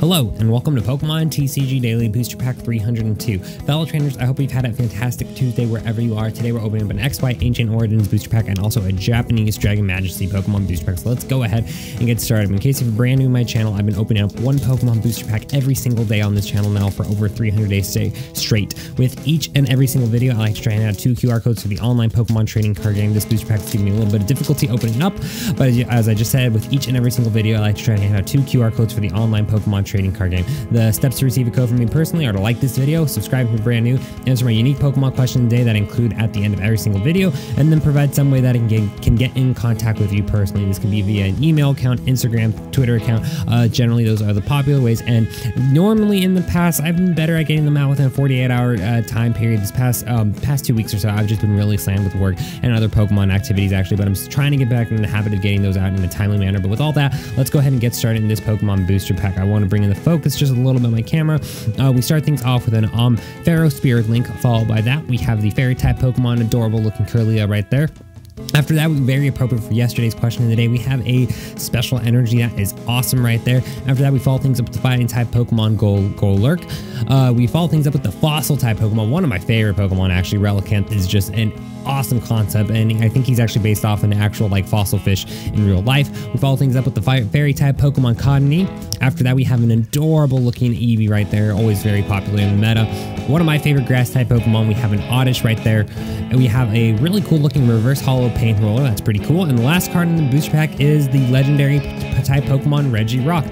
Hello, and welcome to Pokemon TCG Daily Booster Pack 302. Fellow trainers, I hope you've had a fantastic Tuesday wherever you are. Today we're opening up an XY Ancient Origins booster pack and also a Japanese Dragon Majesty Pokemon booster pack. So let's go ahead and get started. In case you're brand new to my channel, I've been opening up one Pokemon booster pack every single day on this channel now for over 300 days straight. With each and every single video, I like to try and add two QR codes to the online Pokemon Trading Card Game. This booster pack is giving me a little bit of difficulty opening up, but as I just said, with each and every single video, I like to try and hand out two QR codes for the online Pokemon Trading Card Game. The steps to receive a code from me personally are to like this video, subscribe if you're brand new, answer my unique Pokemon question today that I include at the end of every single video, and then provide some way that I can get in contact with you personally. This can be via an email account, Instagram, Twitter account. Generally, those are the popular ways, and normally in the past, I've been better at getting them out within a 48-hour time period. This past 2 weeks or so, I've just been really slammed with work and other Pokemon activities, actually, but I'm trying to get back in the habit of getting those out in a timely manner. But with all that, let's go ahead and get started in this Pokemon booster pack. I want to bring in the focus just a little bit my camera. We start things off with an Ampharos Spirit Link. Followed by that, we have the fairy type Pokemon, adorable looking Curlia right there. After that, very appropriate for yesterday's question of the day, we have a special energy that is awesome right there. After that, we follow things up with the fighting type Pokemon Golurk. We follow things up with the fossil type Pokemon, one of my favorite Pokemon actually. Relicanth is just an awesome concept, and I think he's actually based off an actual like fossil fish in real life. We follow things up with the fairy type Pokemon Cottony. After that, we have an adorable looking Eevee right there, always very popular in the meta. One of my favorite grass type Pokemon, we have an Oddish right there, and we have a really cool looking reverse hollow Paint Roller. That's pretty cool. And the last card in the booster pack is the legendary type Pokemon Regirock.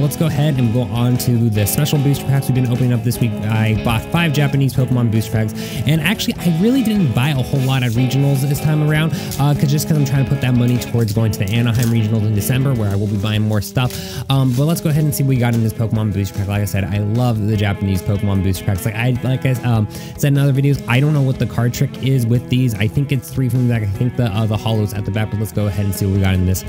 Let's go ahead and go on to the special booster packs we've been opening up this week. I bought 5 Japanese Pokemon booster packs, and actually I really didn't buy a whole lot at regionals this time around, just because I'm trying to put that money towards going to the Anaheim regionals in December, where I will be buying more stuff. But let's go ahead and see what we got in this Pokemon booster pack. Like I said, I love the Japanese Pokemon booster packs. Like I said in other videos, I don't know what the card trick is with these. I think it's 3 from the back. I think the hollows at the back, but let's go ahead and see what we got in this.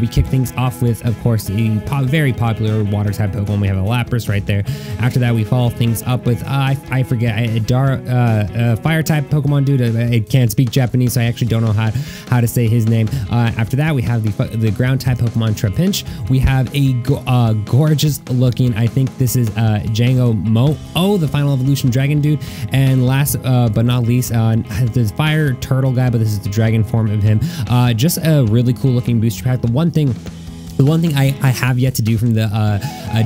We kick things off with, of course, the very popular water type Pokemon. We have a Lapras right there. After that, we follow things up with I forget a fire type Pokemon dude. I can't speak Japanese, so I actually don't know how to say his name. After that, we have the ground type Pokemon Trapinch. We have a gorgeous looking, I think this is Django Mo, the final evolution dragon dude. And last but not least, the fire turtle guy, but this is the dragon form of him. Just a really cool looking booster pack. The one thing I have yet to do from the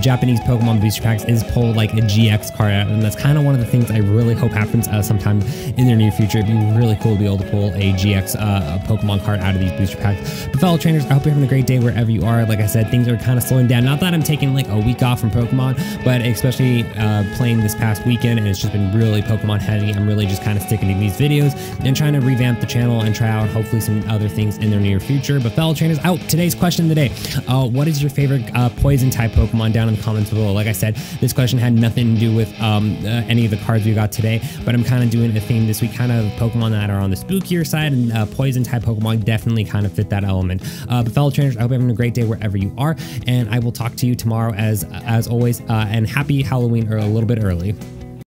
Japanese Pokemon booster packs is pull like a GX card out, and that's kind of one of the things I really hope happens sometime in the near future. It'd be really cool to be able to pull a GX Pokemon card out of these booster packs. But fellow trainers, I hope you're having a great day wherever you are. Like I said, things are kind of slowing down. Not that I'm taking like a week off from Pokemon, but especially playing this past weekend, and it's just been really Pokemon heavy. I'm really just kind of sticking to these videos and trying to revamp the channel and try out hopefully some other things in the near future. But fellow trainers, out today's question of the day. What is your favorite poison type Pokemon? Down in the comments below. Like I said, this question had nothing to do with any of the cards we got today, but I'm kind of doing a theme this week, kind of Pokemon that are on the spookier side, and poison type Pokemon definitely kind of fit that element. But fellow trainers, I hope you're having a great day wherever you are, and I will talk to you tomorrow as always, and happy Halloween, or a little bit early.